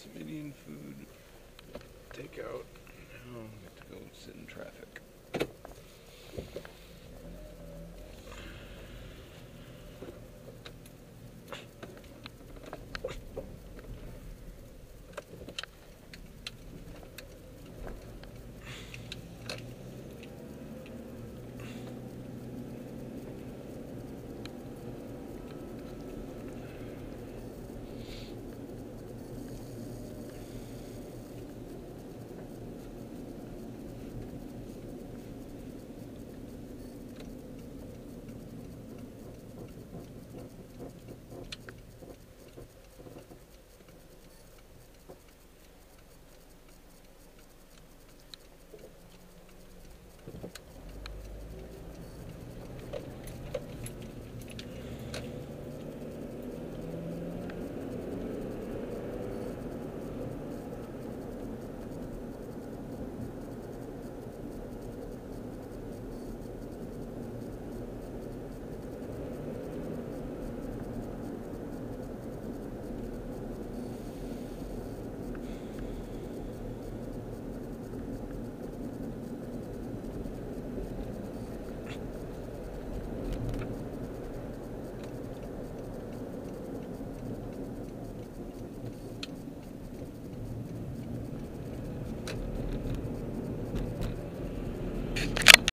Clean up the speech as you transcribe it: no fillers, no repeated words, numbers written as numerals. get some Indian food, take out, and now I get to go sit in traffic.